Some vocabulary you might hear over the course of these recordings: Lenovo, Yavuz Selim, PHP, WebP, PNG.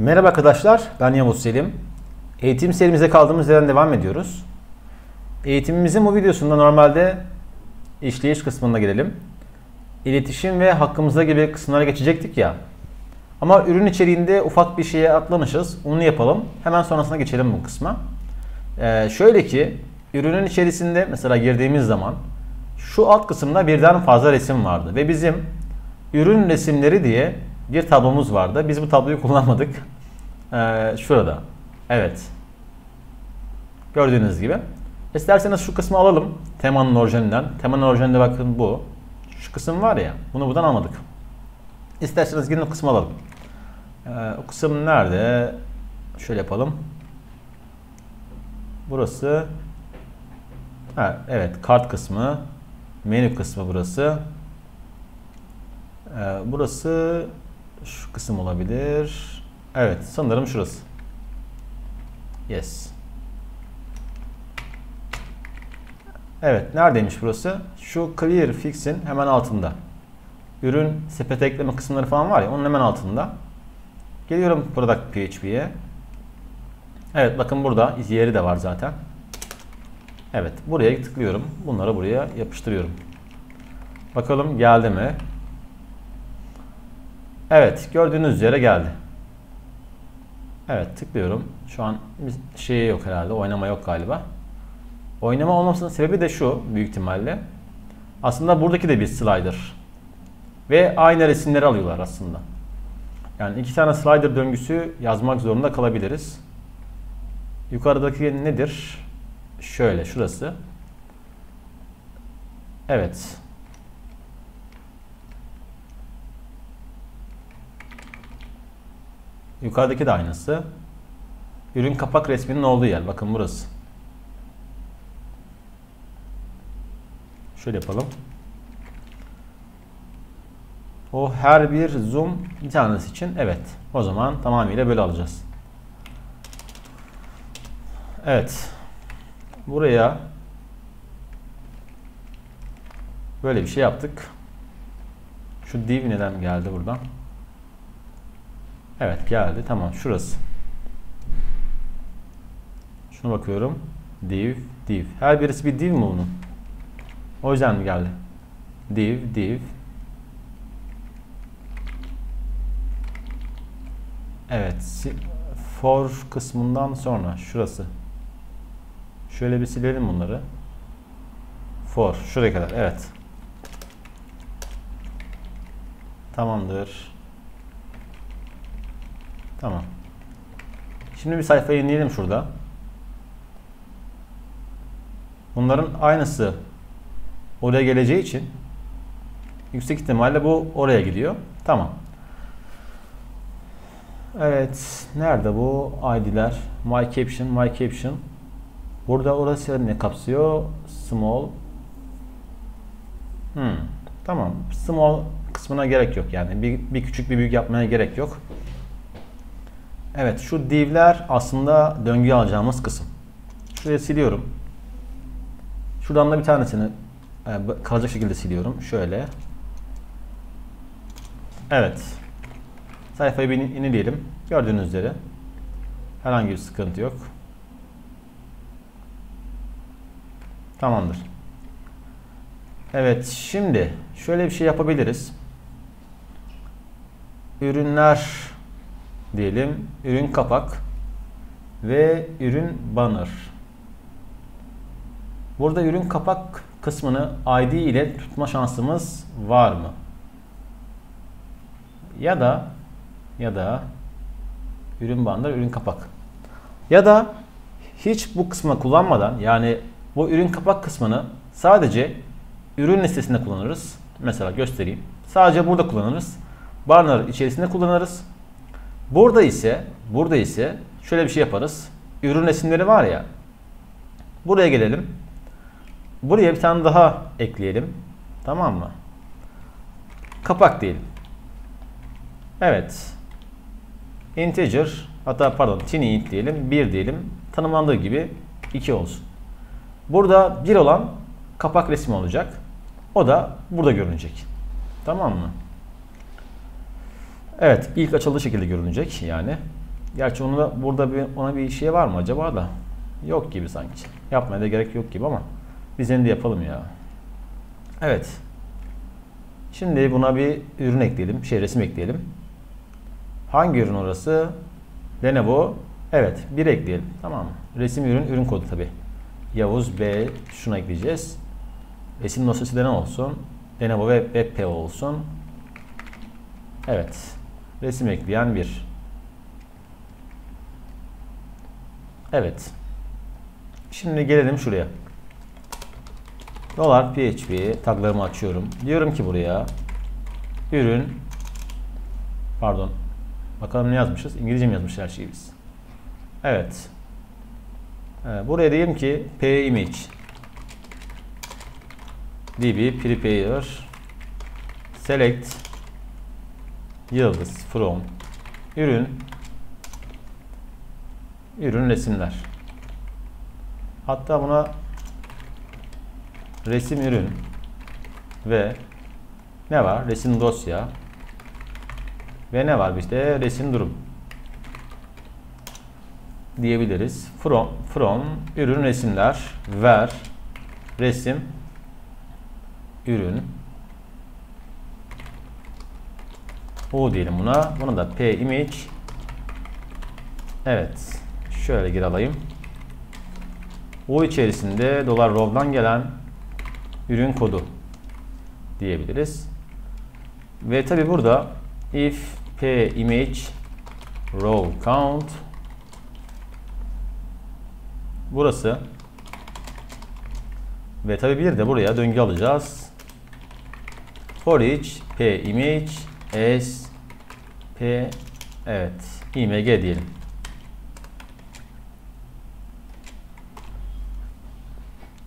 Merhaba arkadaşlar, ben Yavuz Selim. Eğitim serimize kaldığımız yerden devam ediyoruz. Eğitimimizin bu videosunda normalde işleyiş kısmına gelelim. İletişim ve hakkımızda gibi kısımlara geçecektik ya. Ama ürün içeriğinde ufak bir şeye atlamışız. Onu yapalım. Hemen sonrasına geçelim bu kısma. Şöyle ki, ürünün içerisinde mesela girdiğimiz zaman şu alt kısımda birden fazla resim vardı. Ve bizim ürün resimleri diye bir tablomuz vardı. Biz bu tabloyu kullanmadık. Şurada. Evet. Gördüğünüz gibi. İsterseniz şu kısmı alalım. Temanın orijininden. Temanın orijininde bakın bu. Şu kısım var ya. Bunu buradan almadık. İsterseniz gelin o kısmı alalım. O kısım nerede? Şöyle yapalım. Burası. Ha, evet. Kart kısmı. Menü kısmı burası. Burası şu kısım olabilir. Evet, sanırım şurası. Yes. Evet, neredeymiş burası? Şu clear fix'in hemen altında. Ürün sepete ekleme kısımları falan var ya, onun hemen altında. Geliyorum product PHP'ye. Evet, bakın burada yeri de var zaten. Evet, buraya tıklıyorum. Bunları buraya yapıştırıyorum. Bakalım geldi mi? Evet, gördüğünüz üzere geldi. Evet, tıklıyorum. Şu an şey yok herhalde, oynama yok galiba. Oynama olmasının sebebi de şu büyük ihtimalle. Aslında buradaki de bir slider. Ve aynı resimleri alıyorlar aslında. Yani iki tane slider döngüsü yazmak zorunda kalabiliriz. Yukarıdaki nedir? Şöyle, şurası. Evet. Yukarıdaki de aynısı. Ürün kapak resminin olduğu yer. Bakın burası. Şöyle yapalım. O her bir zoom bir tanesi için. Evet. O zaman tamamıyla böyle alacağız. Evet. Buraya böyle bir şey yaptık. Şu div neden geldi buradan? Evet geldi. Tamam. Şurası. Şuna bakıyorum. Div, div. Her birisi bir div mi bunun? O yüzden mi geldi? Div, div. Evet. For kısmından sonra. Şurası. Şöyle bir silelim bunları. For. Şuraya kadar. Evet. Tamamdır. Tamam. Şimdi bir sayfayı yenileyelim şurada. Bunların aynısı oraya geleceği için yüksek ihtimalle bu oraya gidiyor. Tamam. Evet. Nerede bu ID'ler? My caption, my caption. Burada orası ne kapsıyor? Small. Tamam. Small kısmına gerek yok. Yani bir küçük bir büyük yapmaya gerek yok. Evet, şu divler aslında döngüye alacağımız kısım. Şuraya siliyorum. Şuradan da bir tanesini kalacak şekilde siliyorum. Şöyle. Evet. Sayfayı bir yenileyelim. Gördüğünüz üzere herhangi bir sıkıntı yok. Tamamdır. Evet, şimdi şöyle bir şey yapabiliriz. Ürünler diyelim, ürün kapak ve ürün banner. Burada ürün kapak kısmını ID ile tutma şansımız var mı? Ya da ürün banner, ürün kapak. Ya da hiç bu kısmı kullanmadan, yani bu ürün kapak kısmını sadece ürün listesinde kullanırız. Mesela göstereyim. Sadece burada kullanırız. Banner içerisinde kullanırız. Burada ise şöyle bir şey yaparız. Ürün resimleri var ya. Buraya gelelim. Buraya bir tane daha ekleyelim. Tamam mı? Kapak diyelim. Evet. Integer, hatta pardon, tiny int diyelim. 1 diyelim. Tanımlandığı gibi 2 olsun. Burada 1 olan kapak resmi olacak. O da burada görünecek. Tamam mı? Evet, ilk açıldığı şekilde görünecek yani. Gerçi onu da burada ona bir şey var mı acaba da? Yok gibi sanki. Yapmaya da gerek yok gibi ama biz yine de yapalım ya. Evet. Şimdi buna bir ürün ekleyelim. Resim ekleyelim. Hangi ürün orası? Lenovo. Evet. Bir ekleyelim. Tamam mı? Resim ürün kodu tabi. Yavuz B. Şuna ekleyeceğiz. Resim dosyası da ne olsun? Lenovo ve WebP olsun. Evet. Resim ekleyen bir. Evet. Şimdi gelelim şuraya. $PHP taglarımı açıyorum. Diyorum ki buraya ürün, pardon. Bakalım ne yazmışız? İngilizce mi yazmış her şeyi biz? Evet. Buraya diyeyim ki PImage DB Prepare Select Yıldız From Ürün resimler. Hatta buna resim ürün ve ne var? Resim dosya ve ne var? İşte resim durum diyebiliriz. From ürün resimler ver resim ürün o diyelim buna. Buna da p image. Evet. Şöyle gir alayım. O içerisinde $row'dan gelen ürün kodu diyebiliriz. Ve tabi burada if p image row count burası ve tabi bir de buraya döngü alacağız. For each p image as p evet img diyelim.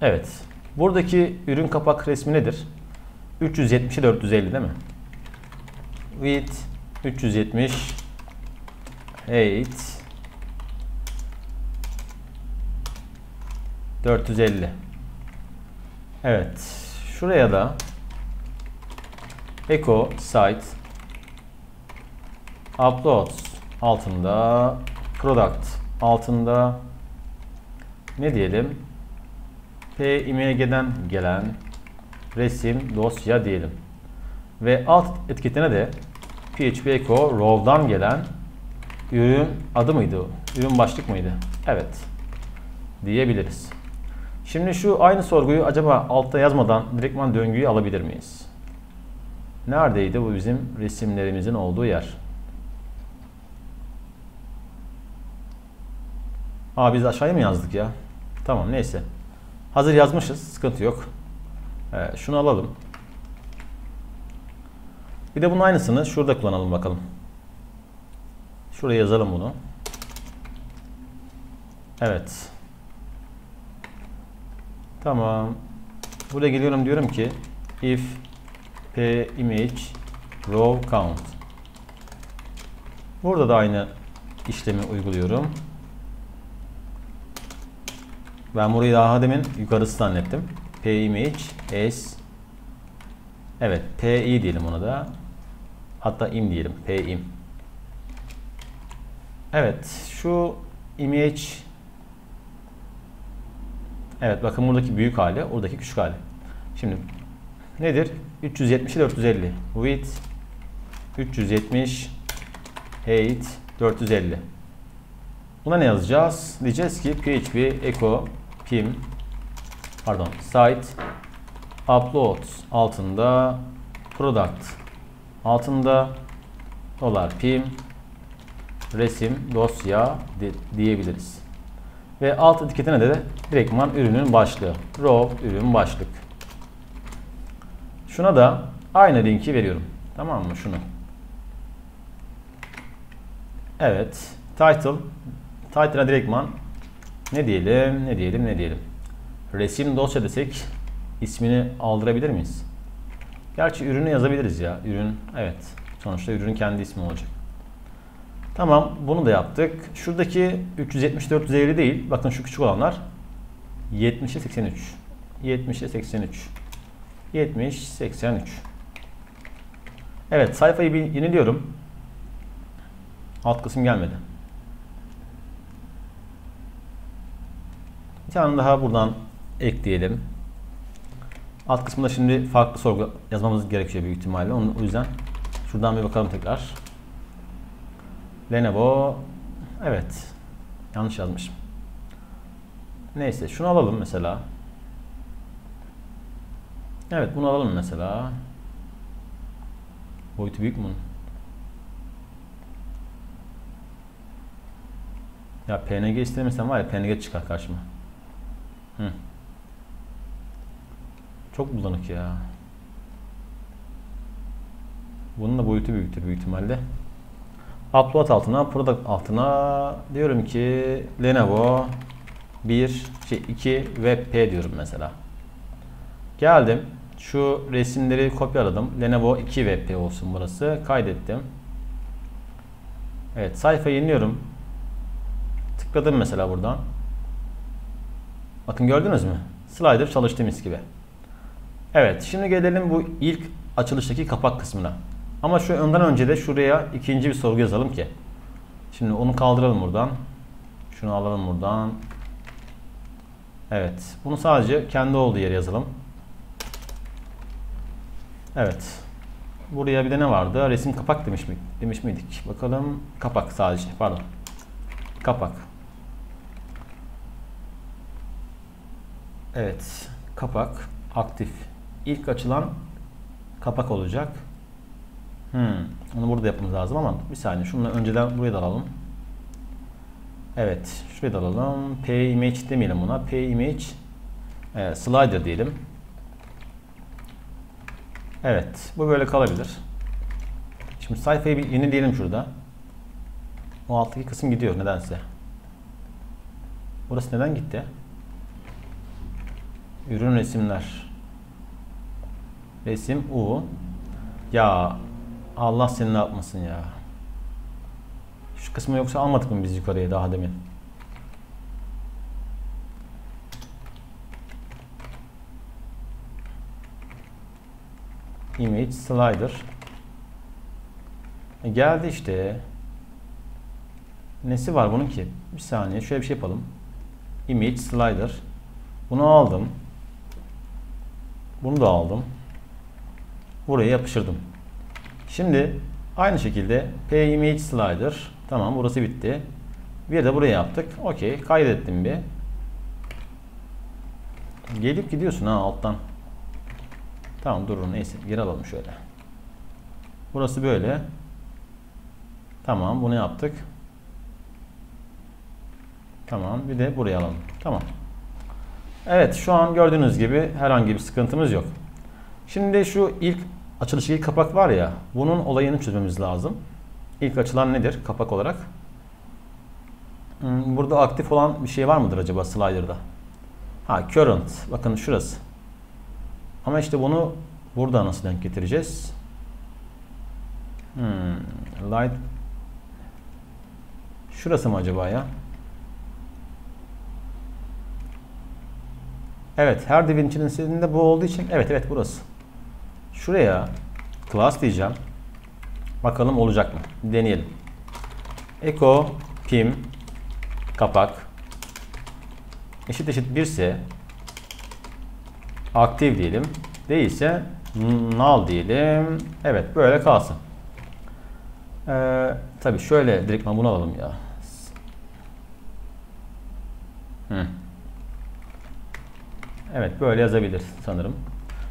Evet. Buradaki ürün kapak resmi nedir? 370'e 450 değil mi? Width 370 height 450. Evet. Şuraya da echo site uploads altında product altında ne diyelim? PNG'den gelen resim dosya diyelim. Ve alt etiketine de PHP echo row'dan gelen ürün adı mıydı? Ürün başlık mıydı? Evet. Diyebiliriz. Şimdi şu aynı sorguyu acaba altta yazmadan direktman döngüyü alabilir miyiz? Neredeydi bu bizim resimlerimizin olduğu yer? Aa biz aşağıya mı yazdık ya? Tamam neyse. Hazır yazmışız. Sıkıntı yok. Şunu alalım. Bir de bunun aynısını şurada kullanalım bakalım. Şuraya yazalım bunu. Evet. Tamam. Buraya geliyorum diyorum ki if p image row count. Burada da aynı işlemi uyguluyorum. Ben burayı daha demin yukarısı zannettim. PImage S evet PI diyelim ona da. Hatta im diyelim. PIm. Evet. Şu image evet bakın buradaki büyük hali, oradaki küçük hali. Şimdi nedir? 370'e 450. Width 370 height 450. Buna ne yazacağız? Diyeceğiz ki PHP echo pim pardon site uploads altında product altında $pim resim dosya diyebiliriz. Ve alt etiketine de direktman ürünün başlığı. Row ürün başlık. Şuna da aynı linki veriyorum. Tamam mı? Şunu. Evet. Title'a direktman ne diyelim. Resim dosya desek ismini aldırabilir miyiz? Gerçi ürünü yazabiliriz ya. Ürün evet. Sonuçta ürünün kendi ismi olacak. Tamam bunu da yaptık. Şuradaki 370-450 değil. Bakın şu küçük olanlar 70'e 83. 70'e 83. 70-83. Evet sayfayı yeniliyorum. Alt kısım gelmedi. Bir tane daha buradan ekleyelim. Alt kısmında şimdi farklı sorgu yazmamız gerekiyor büyük ihtimalle. Onun, o yüzden şuradan bir bakalım tekrar. Lenovo. Evet. Yanlış yazmışım. Neyse şunu alalım mesela. Evet bunu alalım mesela. Boyutu büyük mü? Ya PNG istemesem var ya, PNG çıkar karşıma. Hı. Çok bulanık ya. Bunun da boyutu büyüktür büyük ihtimalle. Upload altına, product altına diyorum ki Lenovo 2 WebP diyorum mesela. Geldim. Şu resimleri kopyaladım. Lenovo 2 WebP olsun burası. Kaydettim. Evet, sayfayı yeniliyorum. Tıkladım mesela buradan. Bakın gördünüz mü? Slider çalıştı mis gibi. Evet, şimdi gelelim bu ilk açılıştaki kapak kısmına. Ama şu ondan önce de şuraya ikinci bir sorgu yazalım ki. Şimdi onu kaldıralım buradan. Şunu alalım buradan. Evet, bunu sadece kendi olduğu yere yazalım. Evet. Buraya bir de ne vardı? Resim kapak demiş miydik? Bakalım. Kapak sadece. Pardon. Kapak. Evet. Kapak aktif. İlk açılan kapak olacak. Onu burada yapmamız lazım ama bir saniye. Şunu önceden buraya da alalım. Evet. Şuraya da alalım. P image demeyelim buna. P image slider diyelim. Evet. Bu böyle kalabilir. Şimdi sayfayı bir yenileyelim şurada. O alttaki kısım gidiyor nedense. Burası neden gitti? Ürün resimler. Resim U. Ya Allah seni ne yapmasın ya. Şu kısmı yoksa almadık mı biz yukarıya daha demin? Image slider. Geldi işte. Nesi var bunun ki? Bir saniye şöyle bir şey yapalım. Image slider. Bunu aldım. Bunu da aldım. Buraya yapıştırdım. Şimdi aynı şekilde P image slider. Tamam burası bitti. Bir de buraya yaptık. Okey, kaydettim bir. Gelip gidiyorsun ha alttan. Tamam durun neyse geri alalım şöyle. Burası böyle. Tamam bunu yaptık. Tamam bir de buraya alalım. Tamam. Evet şu an gördüğünüz gibi herhangi bir sıkıntımız yok. Şimdi şu ilk açılışı kapak var ya, bunun olayını çözmemiz lazım. İlk açılan nedir kapak olarak? Burada aktif olan bir şey var mıdır acaba slider'da? Ha current bakın şurası. Ama işte bunu burada nasıl denk getireceğiz? Light. Şurası mı acaba ya? Evet her divin içerisinde bu olduğu için evet burası. Şuraya class diyeceğim. Bakalım olacak mı? Deneyelim. Echo pim kapak == birse aktif diyelim. Değilse null diyelim. Evet böyle kalsın. Tabii şöyle direktman bunu alalım ya. Evet böyle yazabilir sanırım.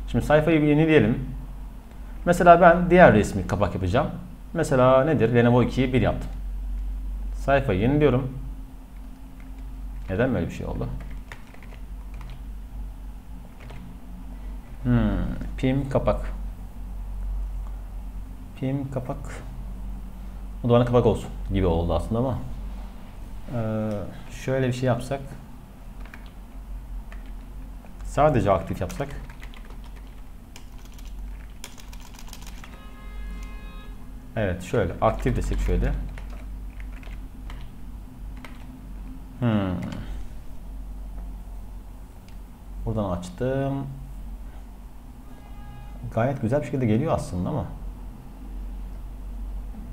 Şimdi sayfayı bir yenileyelim. Mesela ben diğer resmi kapak yapacağım. Mesela nedir? Lenovo 2'yi 1 yaptım. Sayfayı yeniliyorum. Neden böyle bir şey oldu? Pim kapak. Pim kapak. Bu da bana kapak olsun gibi oldu aslında ama. Şöyle bir şey yapsak. Sadece aktif yapsak. Evet şöyle aktif desek şöyle. Buradan açtım. Gayet güzel bir şekilde geliyor aslında ama.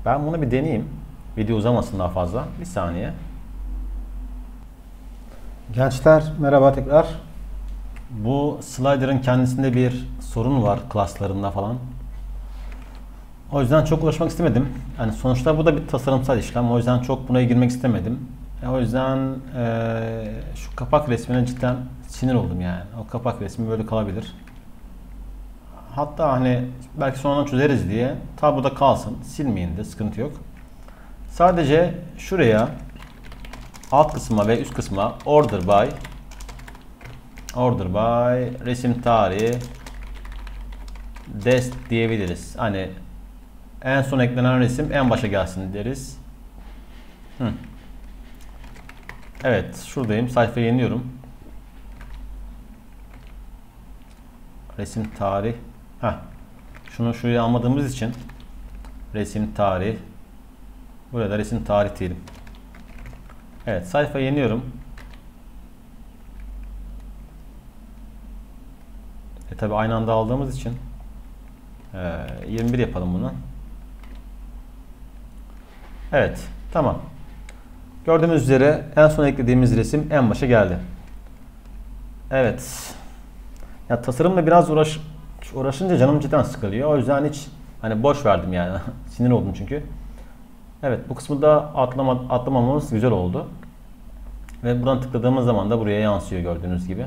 Ben bunu bir deneyeyim. Video uzamasın daha fazla. Bir saniye. Gençler merhaba tekrar. Bu slider'ın kendisinde bir sorun var klaslarında falan. O yüzden çok uğraşmak istemedim. Yani sonuçta bu da bir tasarımsal işlem. O yüzden çok buna girmek istemedim. O yüzden şu kapak resmine cidden sinir oldum yani. O kapak resmi böyle kalabilir. Hatta hani belki sonradan çözeriz diye tabloda kalsın. Silmeyin de sıkıntı yok. Sadece şuraya alt kısma ve üst kısma order by resim tarihi dest diyebiliriz. Hani en son eklenen resim en başa gelsin deriz. Evet, şuradayım. Sayfayı yeniliyorum. Resim tarih. Şunu şuraya almadığımız için resim tarih. Burada resim tarih diyelim. Evet, sayfayı yeniliyorum. Tabi aynı anda aldığımız için 21 yapalım bunu. Evet, tamam. Gördüğünüz üzere en son eklediğimiz resim en başa geldi. Evet. Ya tasarımla biraz uğraşınca canım cidden sıkılıyor. O yüzden hiç hani boş verdim yani. Sinir oldum çünkü. Evet, bu kısmı da atlamamamız güzel oldu. Ve buradan tıkladığımız zaman da buraya yansıyor gördüğünüz gibi.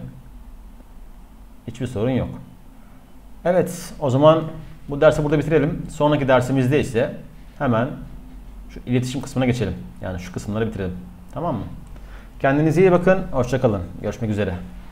Hiçbir sorun yok. Evet, o zaman bu dersi burada bitirelim. Sonraki dersimizde ise hemen şu iletişim kısmına geçelim. Yani şu kısımları bitirelim. Tamam mı? Kendinize iyi bakın. Hoşça kalın. Görüşmek üzere.